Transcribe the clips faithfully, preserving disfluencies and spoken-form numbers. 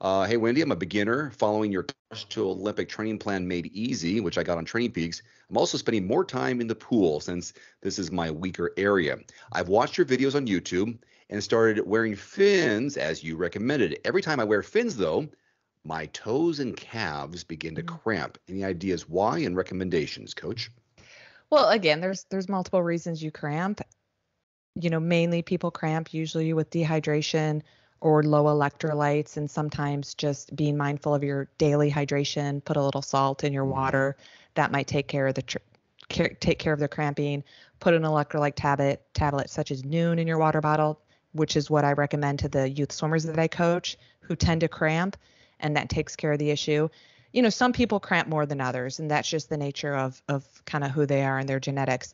Uh, hey, Wendy, I'm a beginner following your Couch to Olympic training plan made easy, which I got on Training Peaks. I'm also spending more time in the pool since this is my weaker area. I've watched your videos on YouTube and started wearing fins as you recommended. Every time I wear fins, though, my toes and calves begin to cramp. Any ideas why and recommendations, Coach? Well, again, there's there's multiple reasons you cramp. You know, mainly people cramp usually with dehydration or low electrolytes, and sometimes just being mindful of your daily hydration. Put a little salt in your water. That might take care of the tr- care, take care of the cramping. Put an electrolyte tablet tablet such as Noon in your water bottle, which is what I recommend to the youth swimmers that I coach who tend to cramp, and that takes care of the issue. You know, some people cramp more than others, and that's just the nature of of kind of who they are and their genetics.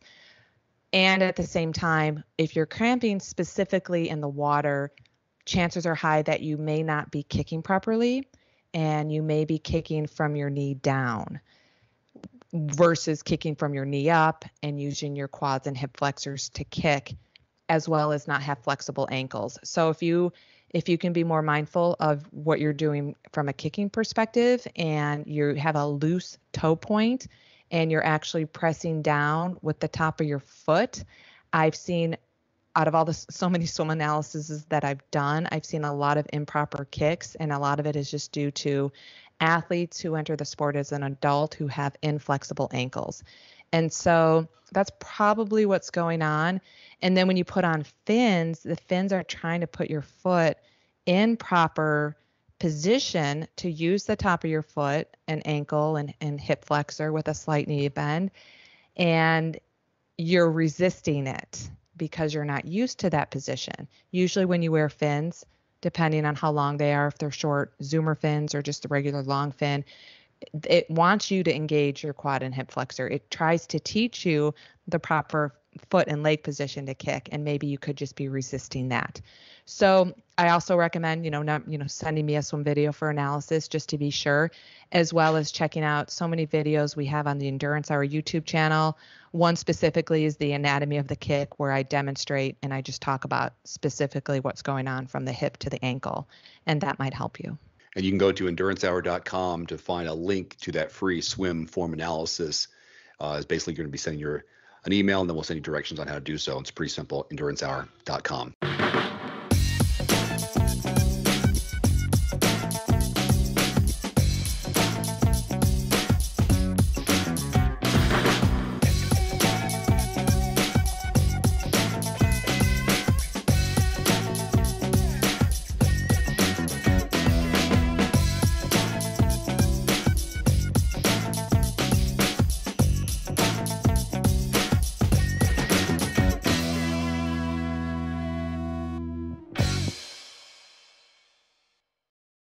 And at the same time, if you're cramping specifically in the water, chances are high that you may not be kicking properly, and you may be kicking from your knee down versus kicking from your knee up and using your quads and hip flexors to kick, as well as not have flexible ankles. So if you If you can be more mindful of what you're doing from a kicking perspective, and you have a loose toe point and you're actually pressing down with the top of your foot, I've seen out of all the so many swim analyses that I've done, I've seen a lot of improper kicks, and a lot of it is just due to athletes who enter the sport as an adult who have inflexible ankles. And so that's probably what's going on. And then when you put on fins, the fins are trying to put your foot in proper position to use the top of your foot and ankle and, and hip flexor with a slight knee bend. And you're resisting it because you're not used to that position. Usually when you wear fins, depending on how long they are, if they're short zoomer fins or just the regular long fin, it wants you to engage your quad and hip flexor. It tries to teach you the proper foot and leg position to kick, and maybe you could just be resisting that. So I also recommend, you know, not, you know, sending me a swim video for analysis just to be sure, as well as checking out so many videos we have on the Endurance Hour YouTube channel. One specifically is the anatomy of the kick, where I demonstrate and I just talk about specifically what's going on from the hip to the ankle, and that might help you. And you can go to endurance hour dot com to find a link to that free swim form analysis. Uh, it's basically going to be sending your an email, and then we'll send you directions on how to do so. It's pretty simple, endurance hour dot com.